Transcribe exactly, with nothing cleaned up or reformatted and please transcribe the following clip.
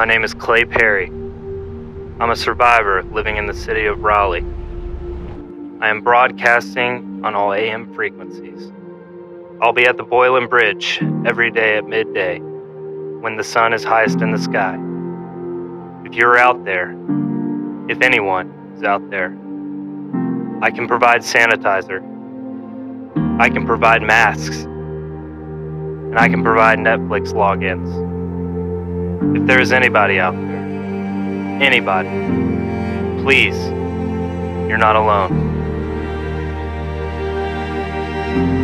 My name is Clay Perry. I'm a survivor living in the city of Raleigh. I am broadcasting on all A M frequencies. I'll be at the Boylan Bridge every day at midday when the sun is highest in the sky. If you're out there, if anyone is out there, I can provide sanitizer. I can provide masks. And I can provide Netflix logins. If there is anybody out there, anybody, please, you're not alone.